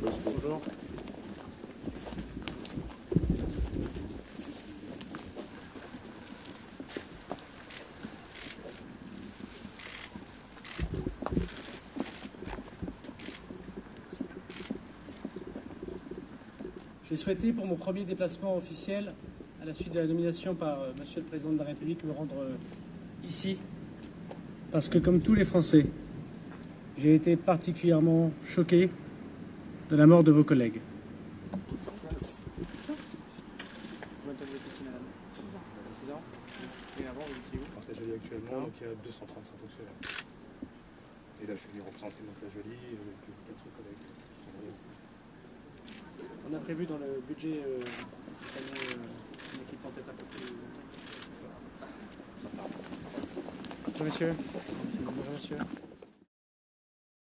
Bonjour. J'ai souhaité, pour mon premier déplacement officiel, à la suite de la nomination par Monsieur le Président de la République, me rendre ici, parce que, comme tous les Français, j'ai été particulièrement choqué de la mort de vos collègues. Et avant, vous étiez où ? Partage-Jolie actuellement, donc il y a 235 fonctionnaires. Et là, je suis représenté dans Partage-Jolie avec 4 collègues qui sont venus. On a prévu dans le budget cette année une équipe en tête à peu plus. Bonjour, monsieur. Bonjour, monsieur.